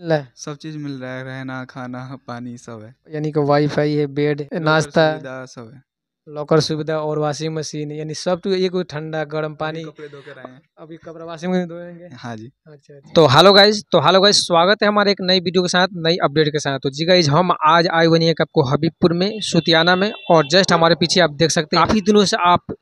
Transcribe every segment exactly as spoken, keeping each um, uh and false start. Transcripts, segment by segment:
मिल रहा है, सब चीज मिल रहा है, रहना खाना पानी सब है, यानी कि वाईफाई है, बेड, नाश्ता सब है, लॉकर सुविधा और वॉशिंग मशीन, यानी सब तो ये कोई ठंडा गर्म पानी कपड़े धो के रहे हैं, अभी कपड़ा वॉशिंग मशीन धोएंगे। हाँ जी। अच्छा, अच्छा। तो हेलो गाइज तो हेलो गाइज स्वागत है हमारे एक नई वीडियो के साथ, नई अपडेट के साथ। तो जी गाइज हम आज आए हुए हैं आपको हबीबपुर में, सुतियाना में, और जस्ट हमारे पीछे आप देख सकते हैं काफ़ी दिनों से आप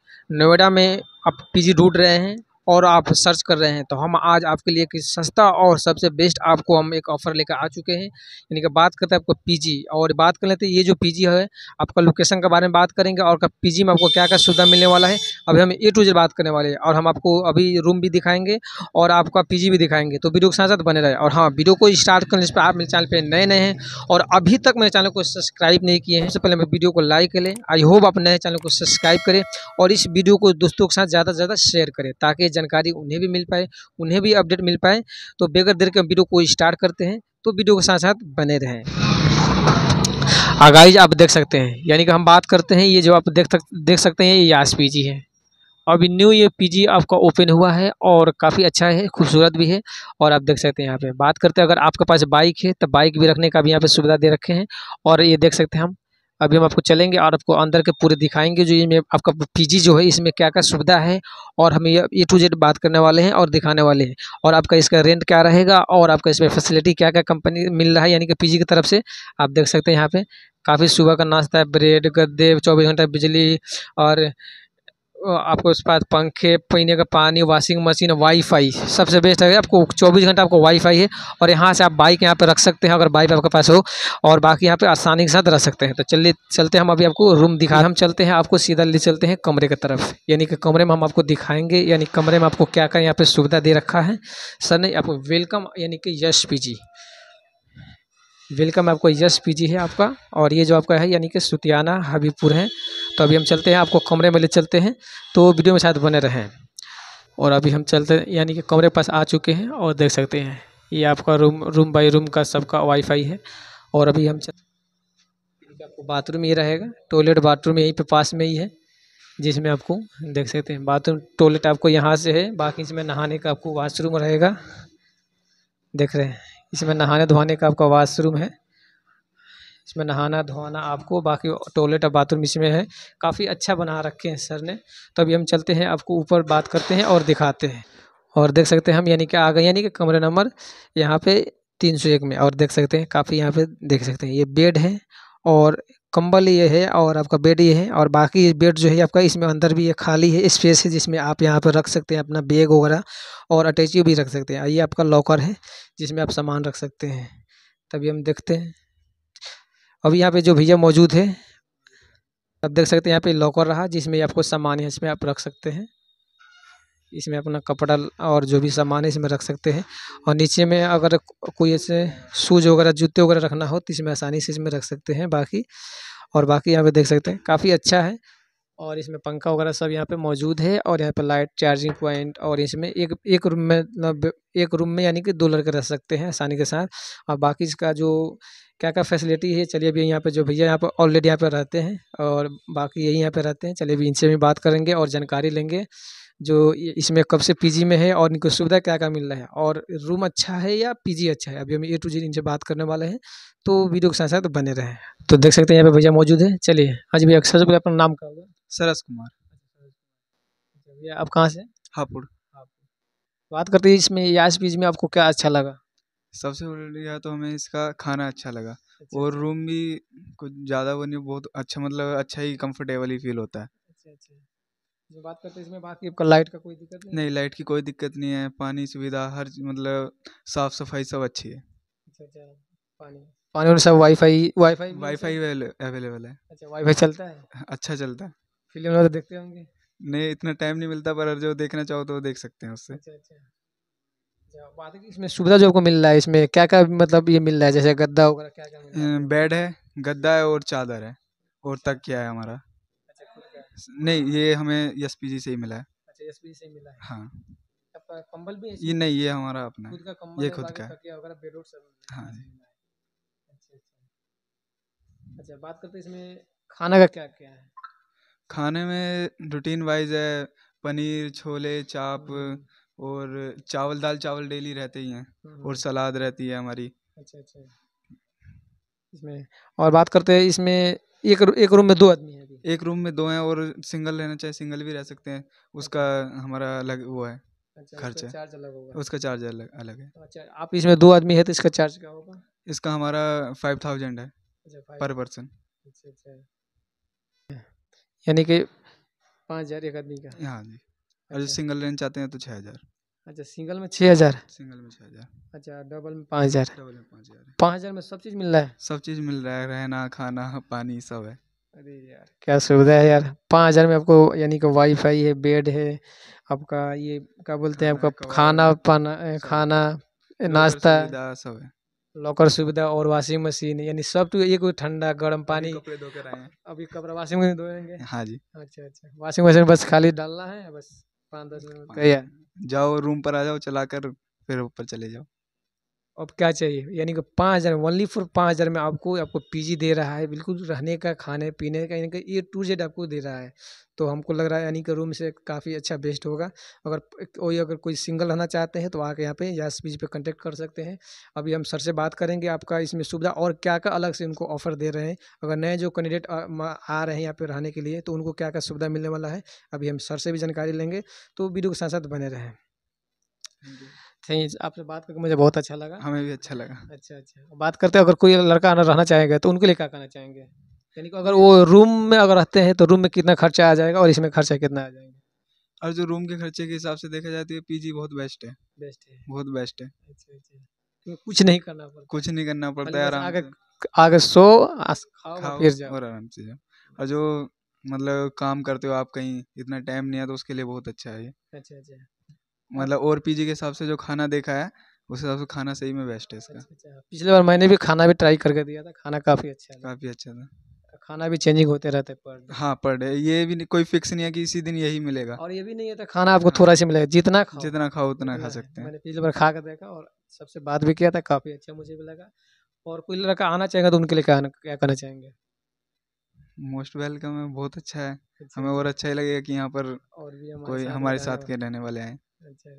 नोएडा में आप पीजी ढूंढ रहे हैं और आप सर्च कर रहे हैं, तो हम आज आपके लिए एक सस्ता और सबसे बेस्ट आपको हम एक ऑफ़र लेकर आ चुके हैं। यानी कि बात करते हैं आपको पीजी, और बात कर लेते हैं ये जो पीजी है आपका लोकेशन के बारे में बात करेंगे और पीजी में आपको क्या क्या सुविधा मिलने वाला है, अभी हम ए टू जेड बात करने वाले हैं। और हम आपको अभी रूम भी दिखाएंगे और आपका पीजी भी दिखाएंगे, तो वीडियो के साथ साथ बने रहे। और हाँ, वीडियो को स्टार्ट करने से आप मेरे चैनल पर नए नए हैं और अभी तक मेरे चैनल को सब्सक्राइब नहीं किए हैं, सबसे पहले वीडियो को लाइक करें। आई होप आप नए चैनल को सब्सक्राइब करें और इस वीडियो को दोस्तों के साथ ज़्यादा से ज़्यादा शेयर करें ताकि जानकारी उन्हें भी मिल पाए, उन्हें भी अपडेट मिल पाए। तो बगैर देर के वीडियो को स्टार्ट करते हैं, तो वीडियो के साथ साथ बने रहें। आगाइज आप देख सकते हैं, यानी कि हम बात करते हैं, ये जो आप देख देख सकते हैं ये याश पीजी है। अभी न्यू ये पीजी आपका ओपन हुआ है और काफ़ी अच्छा है, खूबसूरत भी है। और आप देख सकते हैं यहाँ पे बात करते हैं, अगर आपके पास बाइक है तो बाइक भी रखने का भी यहाँ पे सुविधा दे रखे हैं। और ये देख सकते हैं, हम अभी हम आपको चलेंगे और आपको अंदर के पूरे दिखाएंगे जो ये आपका पीजी जो है इसमें क्या क्या सुविधा है, और हम ये ए टू जेड बात करने वाले हैं और दिखाने वाले हैं। और आपका इसका रेंट क्या रहेगा और आपका इसमें फैसिलिटी क्या क्या कंपनी मिल रहा है, यानी कि पीजी की तरफ से। आप देख सकते हैं यहाँ पे काफ़ी सुबह का नाश्ता है, ब्रेड, गद्दे, चौबीस घंटा बिजली, और आपको उसके बाद पंखे, पीने का पानी, वॉशिंग मशीन, वाईफाई सबसे बेस्ट है। आपको चौबीस घंटा आपको वाईफाई है और यहाँ से आप बाइक यहाँ पे रख सकते हैं अगर बाइक आपके पास हो, और बाकी यहाँ पे आसानी के साथ रह सकते हैं। तो चलिए चलते हैं, हम अभी आपको रूम दिखा, हम चलते हैं आपको सीधा ले चलते हैं कमरे की तरफ, यानी कि कमरे में हम आपको दिखाएंगे यानी कमरे में आपको क्या क्या यहाँ पर सुविधा दे रखा है सर ने आपको। वेलकम, यानी कि यश पीजी, वेलकम आपको यश पीजी है आपका, और ये जो आपका है यानी कि सुतियाना हबीबपुर है। तो अभी हम चलते हैं आपको कमरे में ले चलते हैं, तो वीडियो में साथ बने रहें। और अभी हम चलते हैं यानी कि कमरे के पास आ चुके हैं और देख सकते हैं ये आपका रूम, रूम बाई रूम का सबका वाईफाई है। और अभी हम चलते आपको बाथरूम ये रहेगा, टॉयलेट बाथरूम यहीं पर पास में ही है, जिसमें आपको देख सकते हैं बाथरूम टॉयलेट आपको यहाँ से है। बाकी इसमें नहाने का आपको वाशरूम रहेगा, देख रहे हैं इसमें नहाने धोने का आपका वाशरूम है, इसमें नहाना धोना आपको, बाकी टॉयलेट और बाथरूम इसमें है। काफ़ी अच्छा बना रखे हैं सर ने। तो अभी हम चलते हैं आपको ऊपर बात करते हैं और दिखाते हैं। और देख सकते हैं हम यानी कि आ गए यानी कि कमरे नंबर यहाँ पे तीन सौ एक में, और देख सकते हैं काफ़ी यहाँ पे देख सकते हैं ये बेड है और कंबल ये है और आपका बेड ये है। और बाकी बेड जो है आपका इसमें अंदर भी ये खाली है, स्पेस है, जिसमें आप यहाँ पर रख सकते हैं अपना बैग वगैरह और अटैची भी रख सकते हैं। ये आपका लॉकर है जिसमें आप सामान रख सकते हैं। तभी हम देखते हैं अभी यहाँ पे जो भैया मौजूद है, आप देख सकते हैं यहाँ पे लॉकर रहा जिसमें आपको सामान है, इसमें आप रख सकते हैं, इसमें अपना कपड़ा और जो भी सामान है इसमें रख सकते हैं। और नीचे में अगर कोई ऐसे शूज वगैरह जूते वगैरह रखना हो तो इसमें आसानी से इसमें रख सकते हैं। बाकी और बाकी यहाँ पे देख सकते हैं काफ़ी अच्छा है, और इसमें पंखा वगैरह सब यहाँ पे मौजूद है, और यहाँ पे लाइट, चार्जिंग पॉइंट, और इसमें एक एक रूम में मतलब एक रूम में यानी कि दो लड़के रह सकते हैं आसानी के साथ। और बाकी इसका जो क्या क्या फैसिलिटी है, चलिए अभी यहाँ पे जो भैया यहाँ पे ऑलरेडी यहाँ पे रहते हैं और बाकी यही यहाँ पे रहते हैं, चलिए अभी इनसे भी बात करेंगे और जानकारी लेंगे जो इसमें कब से पीजी में है और इनको सुविधा क्या क्या मिल रहा है और रूम अच्छा है या पीजी अच्छा है। अभी हम ए टू जेड इनसे बात करने वाले हैं, तो वीडियो के साथ साथ बने रहें। तो देख सकते हैं यहाँ पे भैया मौजूद है। चलिए आज भैया अक्सर से अपना नाम क्या होगा? सरस कुमार। भैया आप कहाँ से? हापुड़। बात करते हैं इसमें याश पीजी में आपको क्या अच्छा लगा? सबसे बढ़िया तो हमें इसका खाना अच्छा लगा, और रूम भी कुछ ज़्यादा वो नहीं, बहुत अच्छा मतलब अच्छा ही कंफर्टेबल ही फील होता है। बात करते हैं इसमें बाकी आपका लाइट का कोई दिक्कत नहीं? नहीं, लाइट की कोई दिक्कत नहीं है, पानी सुविधा हर मतलब साफ सफाई सब अच्छी है। अच्छा अच्छा, पानी पानी और सब वाईफाई वाईफाई वाईफाई अवेलेबल है। अच्छा, वाईफाई चलता है? अच्छा चलता है। फिल्म वगैरह देखते होंगे? नहीं, इतना टाइम नहीं मिलता, पर जो देखना चाहो तो देख सकते हैं उससे। अच्छा अच्छा, बात है कि इसमें सुविधा जो आपको मिल रहा है इसमें क्या क्या मतलब ये मिल रहा है, जैसे गद्दा वगैरह क्या क्या? बेड है, गद्दा है, और चादर है, और तकिया है हमारा। नहीं, ये हमें यश पीजी से ही मिला है। अच्छा, यश पीजी से ही मिला है। हाँ। कंबल भी है? ये नहीं, ये हमारा अपना खुद का कंबल, ये खुद का बेडरूम सब। हाँ जी। अच्छा अच्छा अच्छा, बात करते हैं इसमें खाना का क्या क्या है? खाने में रूटीन वाइज है, पनीर, छोले, चाप और चावल, दाल चावल डेली रहते ही हैं, और सलाद रहती है हमारी, अच्छा अच्छा इसमें। और बात करते हैं इसमें एक एक रूम में दो आदमी है। एक रूम में दो हैं और सिंगल रहना चाहे सिंगल भी रह सकते हैं, उसका हमारा अलग वो है खर्चा, चार्ज अलग होगा, उसका चार्ज अलग अलग है। अच्छा आप इसमें दो आदमी है तो इसका चार्ज क्या होगा? इसका हमारा फाइव थाउजेंड है पर पर्सन। अच्छा अच्छा यानी कि पाँच हज़ार एक आदमी का। हाँ जी। और जो सिंगल रहना चाहते हैं तो छः हज़ार। अच्छा सिंगल में छः हज़ार, सिंगल में छः हज़ार। अच्छा डबल में पाँच हज़ार, डबल में पाँच हज़ार। पाँच हज़ार में सब चीज़ मिल रहा है? सब चीज़ मिल रहा है, रहना खाना पानी सब है। अरे यार क्या सुविधा है यार। पाँच हज़ार में आपको यानी कि वाईफाई है, बेड है आपका, ये क्या बोलते हैं आपका खाना पाना, खाना नाश्ता सब है, लॉकर सुविधा और वॉशिंग मशीन यानी सब। तो ये कोई ठंडा गर्म पानी कपड़े धो के रहे हैं अभी, कपड़ा वॉशिंग मशीन धोएंगे। हाँ जी। अच्छा अच्छा वॉशिंग मशीन बस खाली डालना है, बस पाँच दस मिनट तैयार, जाओ रूम पर आ जाओ चला कर फिर ऊपर चले जाओ। अब क्या चाहिए यानी कि पाँच हज़ार ओनली फॉर पाँच हज़ार में आपको आपको पीजी दे रहा है, बिल्कुल रहने का खाने पीने का यानी कि ए टू जेड आपको दे रहा है। तो हमको लग रहा है यानी कि रूम से काफ़ी अच्छा बेस्ट होगा। अगर कोई अगर कोई सिंगल रहना चाहते हैं तो आके यहाँ पे यश पीजी पे कांटेक्ट कर सकते हैं। अभी हम सर से बात करेंगे आपका इसमें सुविधा और क्या क्या अलग से उनको ऑफर दे रहे हैं, अगर नए जो कैंडिडेट आ रहे हैं यहाँ पर रहने के लिए तो उनको क्या क्या सुविधा मिलने वाला है, अभी हम सर से भी जानकारी लेंगे। तो वीडियो के साथ साथ बने रहें। थैंक्स, आपसे बात करके मुझे बहुत अच्छा लगा। हमें भी अच्छा लगा। अच्छा अच्छा बात करते हैं अगर कोई लड़का आना रहना चाहेगा तो उनके लिए क्या कहना चाहेंगे, यानी कि अगर वो रूम में अगर रहते हैं तो रूम में कितना खर्चा आ जाएगा और इसमें खर्चा कितना आ जाएगा? और जो रूम के खर्चे के हिसाब से देखा जाए तो पीजी बहुत बेस्ट है, बेस्ट है, बहुत बेस्ट है। अच्छा अच्छा कुछ नहीं करना पड़ता, कुछ नहीं करना पड़ता है, आगे आगे सो खाओ फिर जाओ और आराम से जाओ। और जो मतलब काम करते हो आप कहीं इतना टाइम नहीं है तो उसके लिए बहुत अच्छा है। अच्छा अच्छा मतलब और पीजी के हिसाब से जो खाना देखा है उस हिसाब से खाना सही में बेस्ट है इसका। अच्छा, पिछले बार मैंने भी खाना भी ट्राई करके दिया था, खाना काफ़ी अच्छा था, काफ़ी अच्छा था। खाना भी चेंजिंग होते रहते पर डे। हाँ पर डे, ये भी कोई फिक्स नहीं है कि इसी दिन यही मिलेगा। और ये भी नहीं है खाना आपको थोड़ा सा मिलेगा, जितना खाओ जितना खाओ उतना खा सकते हैं। मैंने पिछले बार खा कर देखा और सबसे बात भी किया था, काफ़ी अच्छा मुझे भी लगा। और कोई लड़का आना चाहेगा तो उनके लिए क्या करना चाहेंगे? मोस्ट वेलकम है, बहुत अच्छा है, हमें और अच्छा ही लगेगा कि यहाँ पर कोई हमारे साथ के रहने वाले हैं। अच्छा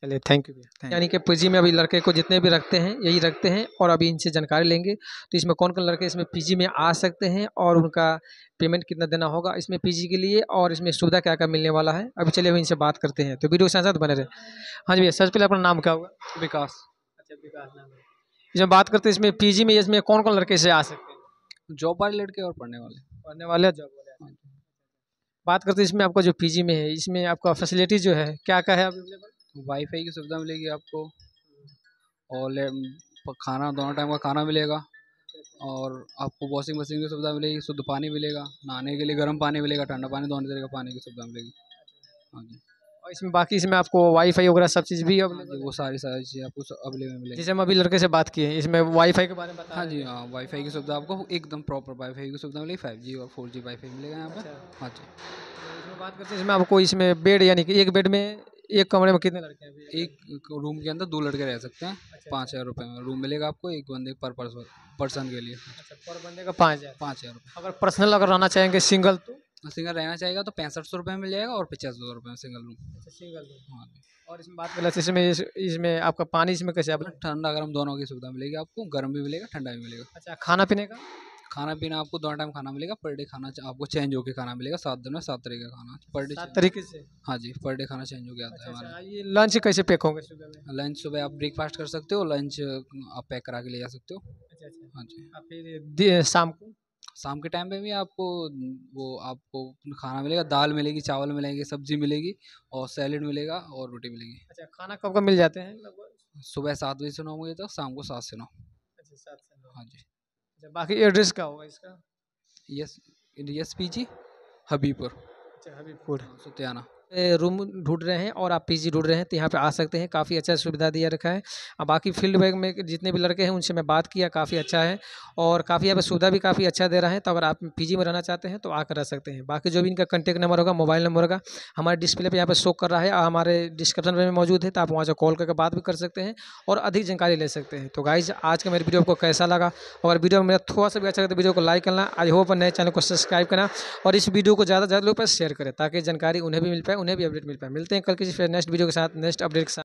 चलिए थैंक यू। यानी कि पीजी में अभी लड़के को जितने भी रखते हैं यही रखते हैं और अभी इनसे जानकारी लेंगे तो इसमें कौन कौन लड़के इसमें पीजी में आ सकते हैं और उनका पेमेंट कितना देना होगा इसमें पीजी के लिए और इसमें सुविधा क्या क्या मिलने वाला है। अभी चलिए अभी इनसे बात करते हैं, तो वीडियो के साथ साथ बने रहे। हाँ जी भैया सबसे पहले अपना नाम क्या होगा? विकास। अच्छा विकास नाम है। इसमें बात करते हैं इसमें पीजी में इसमें कौन कौन लड़के इससे आ सकते हैं? जॉब वाले लड़के और पढ़ने वाले, पढ़ने वाले जॉब वाले। बात करते हैं इसमें आपका जो पीजी में है इसमें आपका फैसिलिटी जो है क्या क्या है अवेलेबल? वाईफाई की सुविधा मिलेगी आपको और खाना दोनों टाइम का खाना मिलेगा और आपको वॉशिंग मशीन की सुविधा मिलेगी, शुद्ध पानी मिलेगा, नहाने के लिए गर्म पानी मिलेगा, ठंडा पानी, दोनों तरह का पानी की सुविधा मिलेगी। हाँ जी। और इसमें बाकी इसमें आपको वाईफाई वगैरह सब चीज़ भी अवेलेबल, वो सारी सारी चीज़ें आपको अवेलेबल मिलेगी। जैसे हम अभी लड़के से बात किए इसमें वाईफाई के बारे में बता। हाँ जी हाँ वाईफाई की सुविधा आपको एकदम प्रॉपर वाईफाई की सुविधा मिलेगी, फाइव जी और फोर जी वाईफाई मिलेगा यहाँ पर। हाँ जी। इसमें बात करते हैं इसमें आपको इसमें बेड यानी कि एक बेड में एक कमरे में कितने लड़के हैं? एक रूम के अंदर दो लड़के रह सकते हैं। पाँच हज़ार रुपये में रूम मिलेगा आपको एक बंदे पर पर्सन के लिए। अच्छा पर बंदे का पाँच हज़ार पाँच हज़ार रुपये। अगर पर्सनल अगर रहना चाहेंगे सिंगल तो सिंगल रहना चाहेगा तो पैंसठ सौ रुपये में मिल जाएगा और पचास सौ रुपये में सिंगल रूम। अच्छा सिंगल रूम। हाँ और इसमें बात करें इसमें इसमें आपका पानी इसमें कैसे? आप ठंडा गर्म दोनों की सुविधा मिलेगी आपको, गर्म भी मिलेगा ठंडा भी मिलेगा। अच्छा खाना पीने का? खाना पीना आपको दोनों टाइम खाना मिलेगा, पर डे खाना आपको चेंज होकर खाना मिलेगा, सात दिन में सात तरीके का खाना पर डे तरीके से। हाँ जी पर डे खाना चेंज हो गया आता है हमारा। ये लंच कैसे पैक होंगे सुबह में? लंच सुबह आप ब्रेकफास्ट कर सकते हो, लंच आप पैक करा के ले जा सकते हो। अच्छा अच्छा। हाँ जी। आप फिर शाम को? शाम के टाइम में भी आपको वो आपको खाना मिलेगा, दाल मिलेगी, चावल मिलेंगे, सब्जी मिलेगी और सैलेड मिलेगा और रोटी मिलेगी। अच्छा खाना कब कब मिल जाते हैं? लगभग सुबह सात बजे से नौ बजे तक, शाम को सात से नौ। अच्छा सात से नौ। हाँ जी। अच्छा बाकी एड्रेस क्या होगा इसका? Yes yes PG Habibpur. अच्छा हबीबपुर सुतियाना। रूम ढूंढ रहे हैं और आप पीजी ढूंढ रहे हैं तो यहाँ पे आ सकते हैं, काफ़ी अच्छा सुविधा दिया रखा है। अब बाकी फील्ड बैग में जितने भी लड़के हैं उनसे मैं बात किया, काफ़ी अच्छा है और काफ़ी यहाँ पे सुविधा भी काफ़ी अच्छा दे रहा है। तो अगर आप पीजी में रहना चाहते हैं तो आकर रह सकते हैं। बाकी जो भी इनका कॉन्टैक्ट नंबर होगा, मोबाइल नंबर होगा, हमारे डिस्प्ले पर यहाँ पर शो कर रहा है, हमारे डिस्क्रिप्शन में मौजूद है, तो आप वहाँ से कॉल करके बात भी कर सकते हैं और अधिक जानकारी ले सकते हैं। तो गाइज आज का मेरे वीडियो आपको कैसा लगा, अगर वीडियो मेरा थोड़ा सा भी अच्छा लगा तो वीडियो को लाइक करना, आई होप नए चैनल को सब्सक्राइब करना और इस वीडियो को ज़्यादा से ज़्यादा लोगों पर शेयर करें ताकि जानकारी उन्हें भी मिल पाए, उन्हें भी अपडेट मिल पाए। मिलते हैं कल किसी फिर नेक्स्ट वीडियो के साथ, नेक्स्ट अपडेट के साथ।